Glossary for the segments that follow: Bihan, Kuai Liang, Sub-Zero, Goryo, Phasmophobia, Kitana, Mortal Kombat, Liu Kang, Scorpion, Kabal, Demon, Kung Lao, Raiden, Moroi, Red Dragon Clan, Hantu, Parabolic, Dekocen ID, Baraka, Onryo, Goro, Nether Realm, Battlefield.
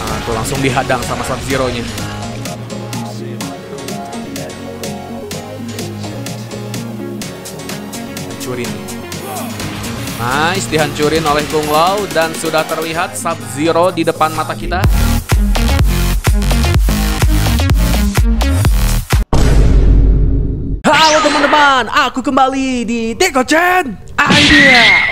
Nah, tuh langsung dihadang sama Sub-Zero-nya. Hancurin. Nice, dihancurin oleh Kung Lao dan sudah terlihat Sub-Zero di depan mata kita. Halo teman-teman, aku kembali di Dekocen ID.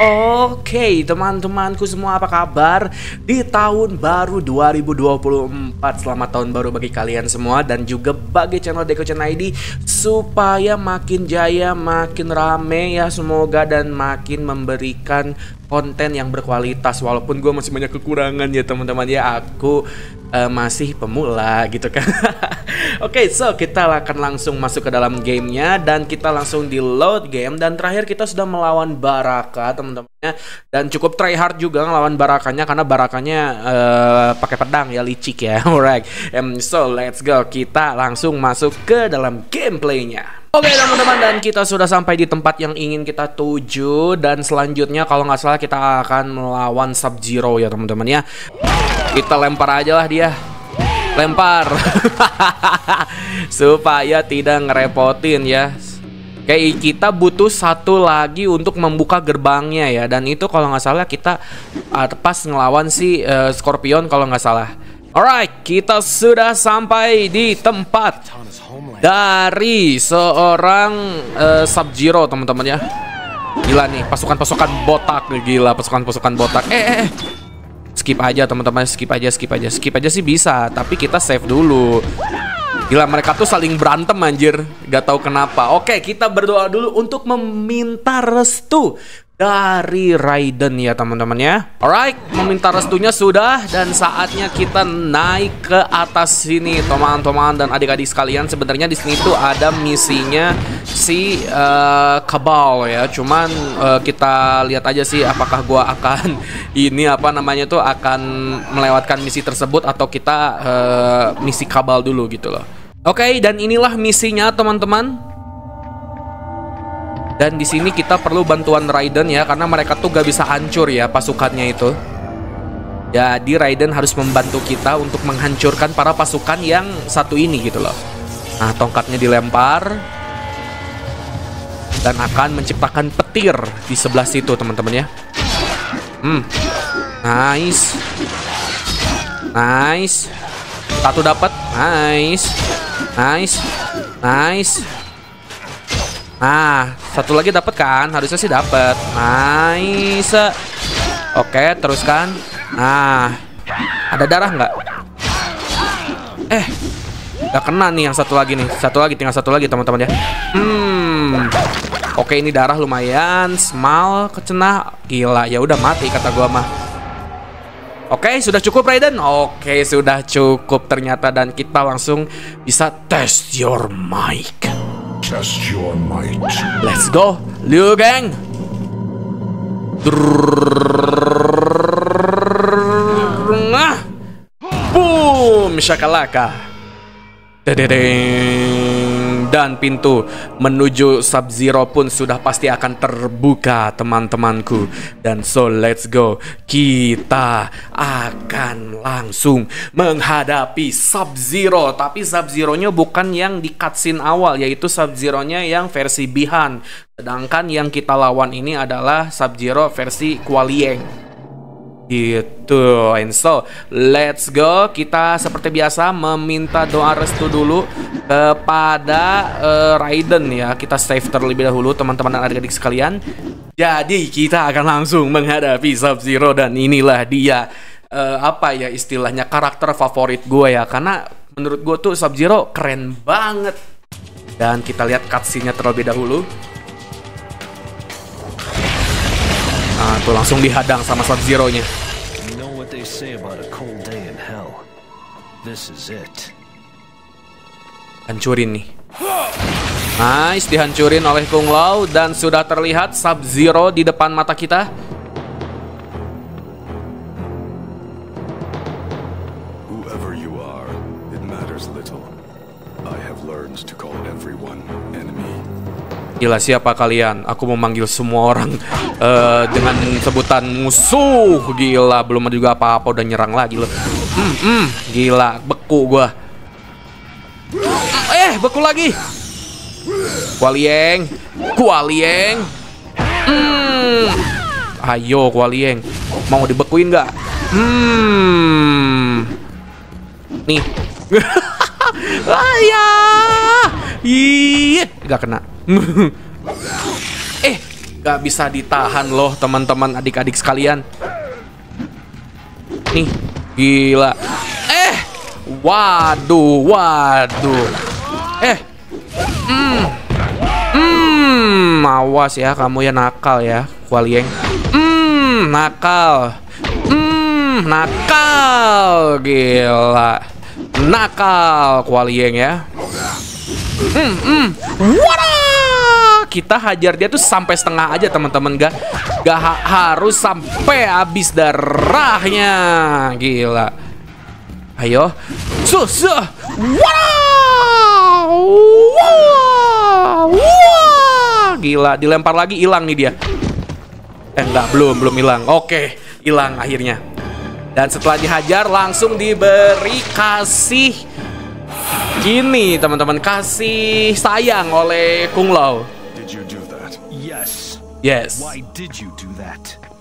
Oke, teman-temanku semua apa kabar di tahun baru 2024? Selamat tahun baru bagi kalian semua dan juga bagi channel Dekocen ID supaya makin jaya, makin rame ya semoga, dan makin memberikan konten yang berkualitas. Walaupun gue masih banyak kekurangan ya teman-teman ya, aku masih pemula gitu kan. Oke, so kita akan langsung masuk ke dalam gamenya dan kita langsung di load game. Dan terakhir kita sudah melawan Baraka teman-temannya, dan cukup tryhard juga ngelawan Barakanya karena Barakanya pakai pedang ya, licik ya. Alright, so let's go, kita langsung masuk ke dalam gameplaynya. Oke teman-teman, dan kita sudah sampai di tempat yang ingin kita tuju. Dan selanjutnya kalau nggak salah kita akan melawan Sub-Zero ya teman-teman ya. Kita lempar aja lah dia. Lempar. Supaya tidak ngerepotin ya. Kayak kita butuh satu lagi untuk membuka gerbangnya ya. Dan itu kalau nggak salah kita pas ngelawan si Scorpion kalau nggak salah. Alright, kita sudah sampai di tempat dari seorang Sub-Zero teman-teman ya. Gila nih, pasukan-pasukan botak. Gila, pasukan-pasukan botak. Skip aja teman-teman, skip aja sih bisa, tapi kita save dulu. Gila, mereka tuh saling berantem anjir, gak tahu kenapa. Oke, kita berdoa dulu untuk meminta restu dari Raiden ya teman-teman ya. Alright, meminta restunya sudah, dan saatnya kita naik ke atas sini teman-teman dan adik-adik sekalian. Sebenarnya di sini tuh ada misinya si Kabal ya. Cuman kita lihat aja sih apakah gua akan ini apa namanya tuh akan melewatkan misi tersebut atau kita misi Kabal dulu gitu loh. Oke, dan inilah misinya teman-teman. Dan di sini kita perlu bantuan Raiden ya, karena mereka tuh gak bisa hancur ya pasukannya itu. Jadi Raiden harus membantu kita untuk menghancurkan para pasukan yang satu ini gitu loh. Nah, tongkatnya dilempar dan akan menciptakan petir di sebelah situ teman-teman ya. Nice. Nice. Satu dapat. Nice. Nice. Nice. Nah, satu lagi dapat kan? Harusnya sih dapat. Nice. Oke, teruskan. Nah, ada darah nggak? Nggak kena nih yang satu lagi nih. Satu lagi, tinggal satu lagi teman-teman ya. Oke, ini darah lumayan. Small, kecena. Gila, ya udah mati kata gua mah. Oke, sudah cukup Raiden. Oke, sudah cukup ternyata, dan kita langsung bisa test your mic. Test your might. Let's go, Liu Kang. Boom, shakalaka. Dan pintu menuju Sub-Zero pun sudah pasti akan terbuka teman-temanku. Dan so let's go, kita akan langsung menghadapi Sub-Zero. Tapi Sub-Zero-nya bukan yang di cutscene awal, yaitu Sub-Zero-nya yang versi Bihan. Sedangkan yang kita lawan ini adalah Sub-Zero versi Kuai Liang. Gitu, and so let's go. Kita seperti biasa meminta doa restu dulu kepada Raiden ya. Kita save terlebih dahulu teman-teman dan adik-adik sekalian. Jadi kita akan langsung menghadapi Sub-Zero, dan inilah dia apa ya istilahnya, karakter favorit gue ya, karena menurut gue tuh Sub-Zero keren banget. Dan kita lihat cutscene-nya terlebih dahulu. Nah, tuh langsung dihadang sama Sub-Zero-nya. Hancurin nih. Nice, dihancurin oleh Kung Lao dan sudah terlihat Sub-Zero di depan mata kita. Whoever you are, it matters little. I have learned to call everyone enemy. Gila, siapa kalian? Aku memanggil semua orang dengan sebutan musuh. Gila, belum ada juga apa-apa udah nyerang lagi loh. Gila, beku gua. Beku lagi. Kuai Liang, Kuai Liang. Ayo Kuai Liang, mau dibekuin nggak? Nih. Ayah. Ih, nggak kena. Gak bisa ditahan loh teman-teman adik-adik sekalian. Nih, gila. Waduh, waduh. Awas ya, kamu ya nakal ya, Kuai Liang. Nakal. Nakal. Gila. Nakal Kuai Liang ya. Kita hajar dia tuh sampai setengah aja teman-teman, gak harus sampai habis darahnya. Gila. Ayo. Gila, dilempar lagi, hilang nih dia. Enggak, belum hilang. Oke, hilang akhirnya. Dan setelah dihajar langsung diberi kasih gini teman-teman, kasih sayang oleh Kung Lao. Yes.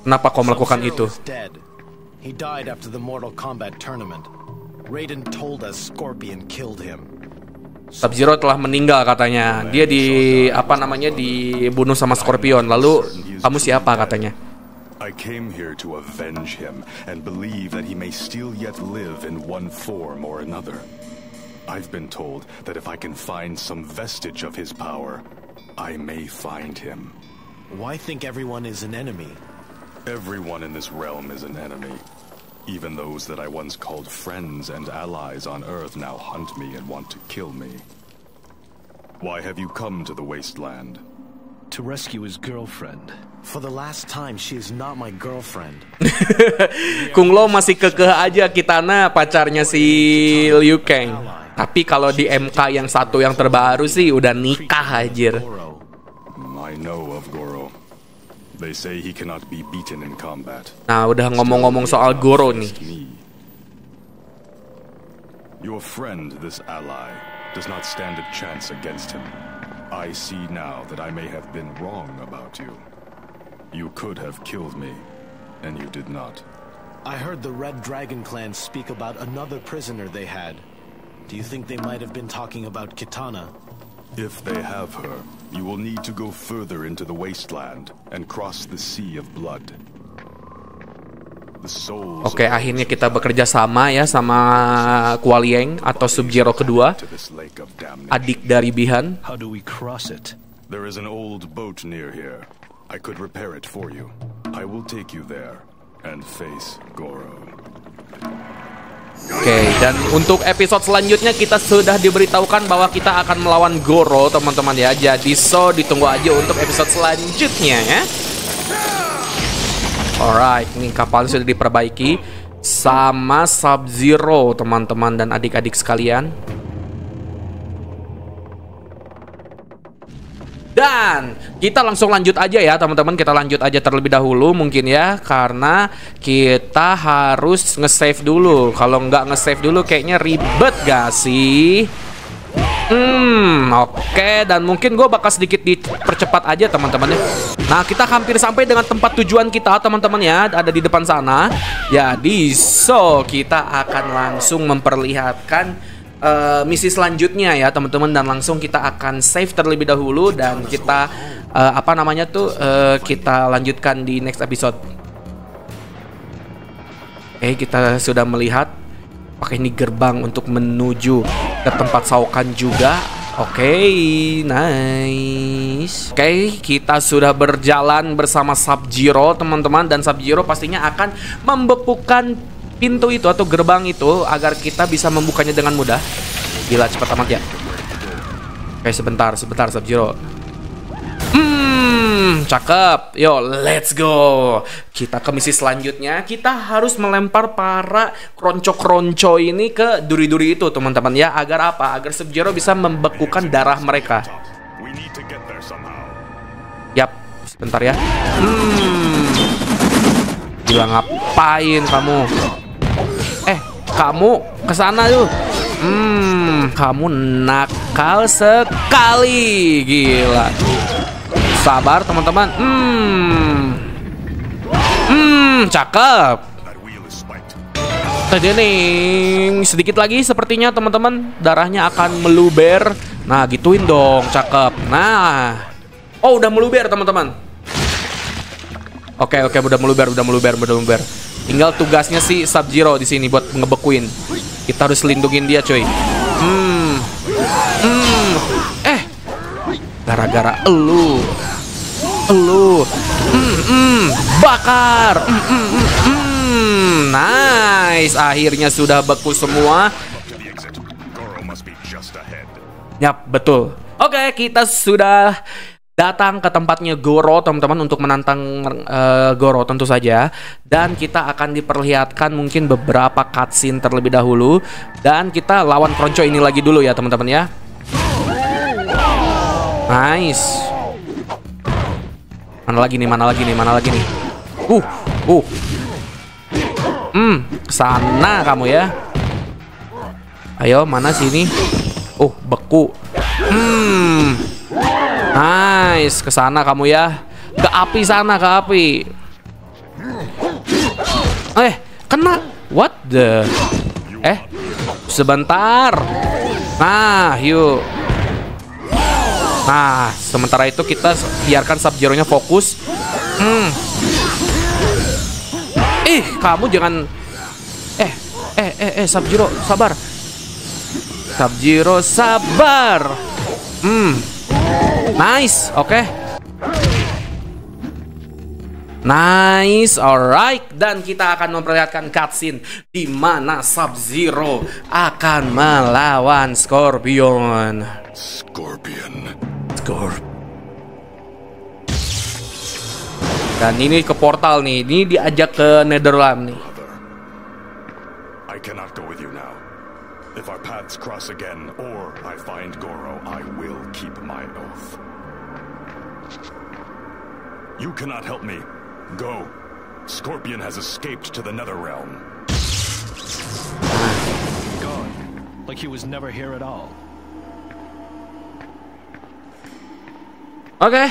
Kenapa kau melakukan itu? He died after the Mortal Kombat tournament. Raiden told us Scorpion killed him. Sub-Zero telah meninggal katanya. Dia dibunuh sama Scorpion. Lalu kamu siapa katanya? I came here to avenge him and believe that he may still yet live in one form or another. I've been told that if I can find some vestige of his power, I may find him. Why think everyone is an enemy? Everyone in this realm is an enemy. Even those that I once called friends and allies on Earth now hunt me and want to kill me. Why have you come to the wasteland? To rescue his girlfriend. For the last time, she is not my girlfriend. Kung Lao masih kekeh aja, Kitana pacarnya si Liu Kang. Tapi kalau di MK yang satu yang terbaru sih udah nikah anjir. I know of Goro. They say he cannot be beaten in combat. Nah, udah ngomong-ngomong soal Goro nih. Your friend, this ally, does not stand a chance against him. I see now that I may have been wrong about you. You could have killed me, and you did not. I heard the Red Dragon Clan speak about another prisoner they had. Do you think they might have been talking about Kitana? If they have her, you will need to go further into the wasteland and cross the sea of blood. Oke, akhirnya kita bekerja sama ya sama Kuai Liang atau Sub-Zero kedua, adik dari Bihan. How do we cross it? There is an old boat near here. I could repair it for you. I will take you there and face Goro. Oke, dan untuk episode selanjutnya kita sudah diberitahukan bahwa kita akan melawan Goro, teman-teman ya. Jadi so ditunggu aja untuk episode selanjutnya ya. Alright, nih kapal sudah diperbaiki sama Sub-Zero, teman-teman dan adik-adik sekalian. Dan kita langsung lanjut aja ya teman-teman, kita lanjut aja terlebih dahulu mungkin ya, karena kita harus nge-save dulu. Kalau nggak nge-save dulu kayaknya ribet gak sih? Oke, dan mungkin gue bakal sedikit dipercepat aja teman-teman ya. Nah, kita hampir sampai dengan tempat tujuan kita teman-teman ya, ada di depan sana. Jadi so kita akan langsung memperlihatkan misi selanjutnya ya teman-teman, dan langsung kita akan save terlebih dahulu dan kita kita lanjutkan di next episode. Kita sudah melihat pakai ini gerbang untuk menuju ke tempat Saukan juga. Nice. Kita sudah berjalan bersama Sub-Zero teman-teman, dan Sub-Zero pastinya akan membekukan pintu itu atau gerbang itu agar kita bisa membukanya dengan mudah. Gila, cepat amat ya. Oke, sebentar Sub-Zero. Cakep. Yo, let's go. Kita ke misi selanjutnya. Kita harus melempar para kronco-kronco ini ke duri-duri itu teman-teman ya. Agar apa? Agar Sub-Zero bisa membekukan darah mereka. Yap, sebentar ya. Gila, ngapain kamu? Eh, kamu kesana yuk. Kamu nakal sekali. Gila. Sabar teman-teman. Cakep. Tedening. Sedikit lagi sepertinya teman-teman darahnya akan meluber. Nah, gituin dong, cakep. Nah. Oh, udah meluber teman-teman. Oke, udah meluber, udah meluber. Tinggal tugasnya si Sub-Zero di sini buat ngebekuin. Kita harus lindungin dia, coy. Gara-gara elu. Bakar. Nice, akhirnya sudah beku semua. Yap, betul. Oke, kita sudah datang ke tempatnya Goro, teman-teman, untuk menantang Goro tentu saja. Dan kita akan diperlihatkan mungkin beberapa cutscene terlebih dahulu. Dan kita lawan Kronco ini lagi dulu ya, teman-teman ya. Nice. Mana lagi nih? Kesana kamu ya. Ayo, mana sini? Beku. Nice, kesana kamu ya. Ke api sana, ke api. Kena. What the? Sebentar. Nah, yuk. Nah, sementara itu kita biarkan Sub-Zero-nya fokus. Ih, kamu jangan. Sub-Zero, sabar. Sub-Zero, sabar. Nice, oke. Nice, alright. Dan kita akan memperlihatkan cutscene di mana Sub-Zero akan melawan Scorpion. Dan ini ke portal nih, ini diajak ke Nether Realm nih. Oke.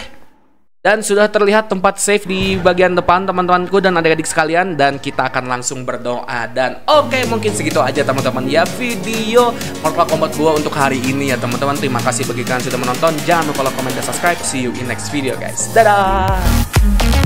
Dan sudah terlihat tempat save di bagian depan, teman-temanku dan adik-adik sekalian. Dan kita akan langsung berdoa. Dan oke, mungkin segitu aja teman-teman ya video Mortal Kombat gua untuk hari ini ya teman-teman. Terima kasih bagi kalian sudah menonton. Jangan lupa like, comment, dan subscribe. See you in next video guys. Dadah.